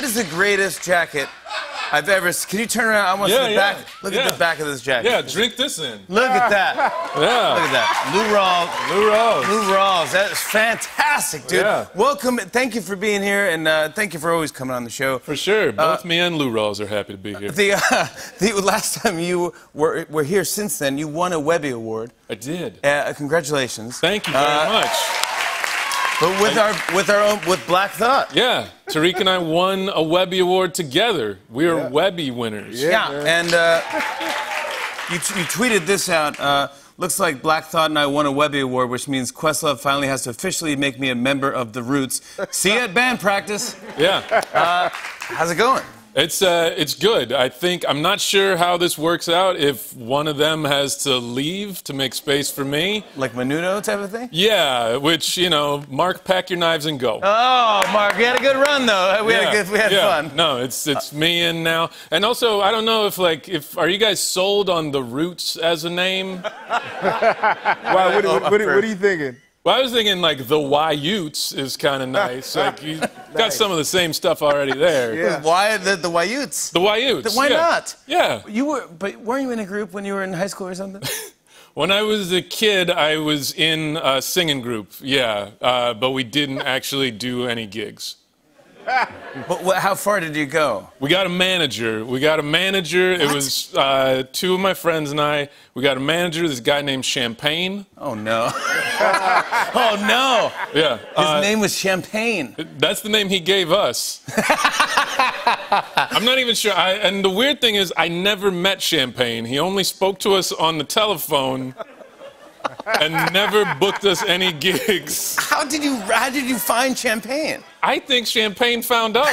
That is the greatest jacket I've ever seen. Can you turn around? I want to see the back. Look at the back of this jacket. Yeah, drink this in. Look at that. Yeah. Look at that. Lou Rawls. Lou Rawls. Lou Rawls. That is fantastic, dude. Yeah. Welcome. Thank you for being here, and thank you for always coming on the show. For sure. Both me and Lou Rawls are happy to be here. The last time you were here, since then, you won a Webby Award. I did. Congratulations. Thank you very much. But with Black Thought. Yeah, Tariq and I won a Webby Award together. We are Webby winners. Yeah, and you tweeted this out. Looks like Black Thought and I won a Webby Award, which means Questlove finally has to officially make me a member of The Roots. See you at band practice. Yeah. How's it going? It's good. I think I'm not sure how this works out. If one of them has to leave to make space for me, like Menudo type of thing. Yeah, which you know, Mark, pack your knives and go. Oh, Mark, we had a good run though. We had fun. No, it's me in now. And also, I don't know if are you guys sold on The Roots as a name? Wow, what are you thinking? Well, I was thinking, like, The Wyutes is kind of nice. Like, you got some of the same stuff already there. Yeah. Why the Wyutes? The Wyutes. Why not? Yeah. But weren't you in a group when you were in high school or something? When I was a kid, I was in a singing group, but we didn't actually do any gigs. But how far did you go? We got a manager. What? It was two of my friends and I. We got a manager, this guy named Champagne. Oh, no. Oh, no. Yeah. His name was Champagne. That's the name he gave us. I'm not even sure. And the weird thing is, I never met Champagne. He only spoke to us on the telephone. And never booked us any gigs. How did you find Champagne? I think Champagne found us.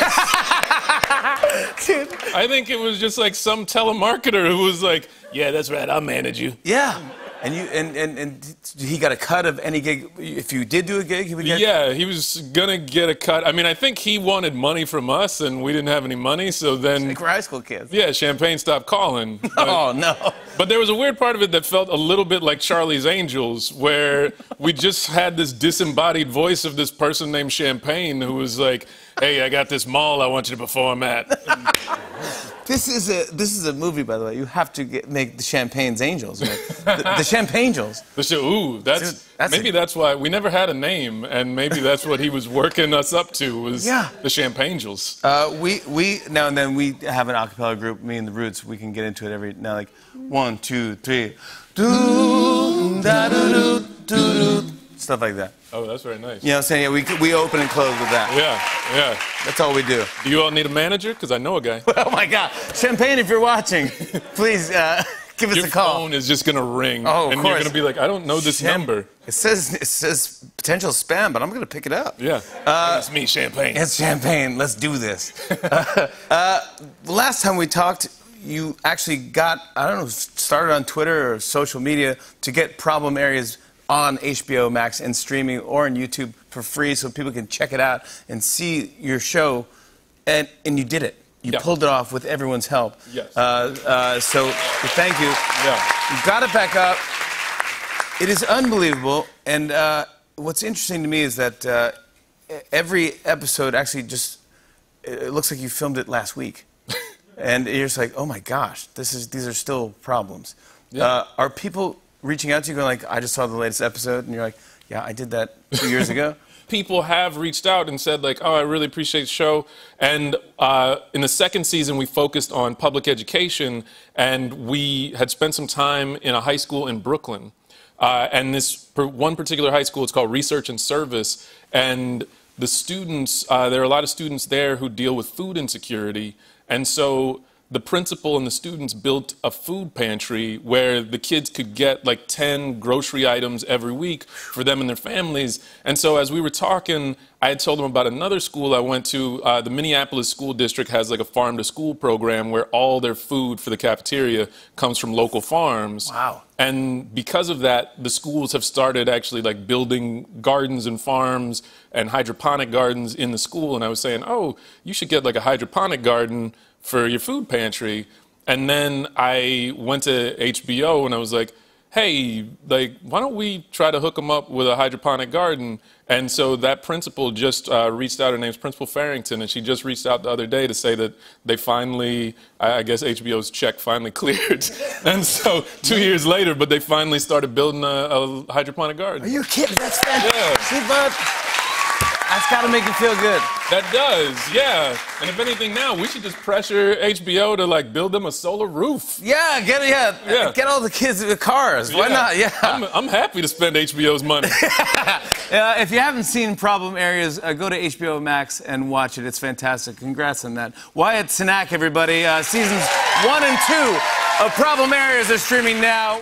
Dude. I think it was just like some telemarketer who was like, yeah, that's right, I'll manage you. Yeah. And he got a cut of any gig. If you did do a gig, he would get... Yeah, he was going to get a cut. I mean, I think he wanted money from us, and we didn't have any money, so then... Like we're high school kids. Yeah, Champagne stopped calling. Oh, no. But there was a weird part of it that felt a little bit like Charlie's Angels, where we just had this disembodied voice of this person named Champagne who was like, hey, I got this mall I want you to perform at. This is a movie, by the way. You have to make the Champagne's Angels, right? the Champagne Angels. Ooh, that's why we never had a name, and maybe that's what he was working us up to was the Champagne Angels. We now and then we have an a cappella group. Me and The Roots. We can get into it every now, like 1, 2, 3, do da do do do, stuff like that. Oh, that's very nice. You know what I'm saying? Yeah, we open and close with that. Yeah, yeah. That's all we do. Do you all need a manager? Because I know a guy. Oh, my God. Champagne, if you're watching, please give us a call. Your phone is just going to ring. Oh, of course. And you're going to be like, I don't know this number. It says potential spam, but I'm going to pick it up. Yeah. It's me, Champagne. It's Champagne. Let's do this. Last time we talked, you actually got, I don't know, started on Twitter or social media to get Problem Areas on HBO Max and streaming or on YouTube for free so people can check it out and see your show. And you did it. You pulled it off with everyone's help. Yes. So thank you. Yeah. You got it back up. It is unbelievable. And what's interesting to me is that every episode actually just, it looks like you filmed it last week. And you're just like, oh my gosh, these are still problems. Yeah. Are people reaching out to you going like, I just saw the latest episode, and you're like, yeah, I did that 2 years ago? People have reached out and said like, oh, I really appreciate the show. And in the second season, we focused on public education, and we had spent some time in a high school in Brooklyn. And this one particular high school, it's called Research and Service, and the students, there are a lot of students there who deal with food insecurity, and so the principal and the students built a food pantry where the kids could get like 10 grocery items every week for them and their families. And so as we were talking, I had told them about another school I went to. The Minneapolis School District has like a farm to school program where all their food for the cafeteria comes from local farms. Wow. And because of that, the schools have started actually like building gardens and farms and hydroponic gardens in the school. And I was saying, oh, you should get like a hydroponic garden for your food pantry. And then I went to HBO and I was like, hey, like, why don't we try to hook them up with a hydroponic garden? And so that principal just reached out. Her name's Principal Farrington, and she just reached out the other day to say that they finally, I guess HBO's check finally cleared. And so 2 years later, but they finally started building a hydroponic garden. Are you kidding? That's fantastic. Yeah. That's got to make you feel good. That does, yeah. And if anything now, we should just pressure HBO to, like, build them a solar roof. Yeah, get all the kids the cars. Yeah. Why not? Yeah. I'm happy to spend HBO's money. If you haven't seen Problem Areas, go to HBO Max and watch it. It's fantastic. Congrats on that. Wyatt Cenac, everybody. Seasons 1 and 2 of Problem Areas are streaming now.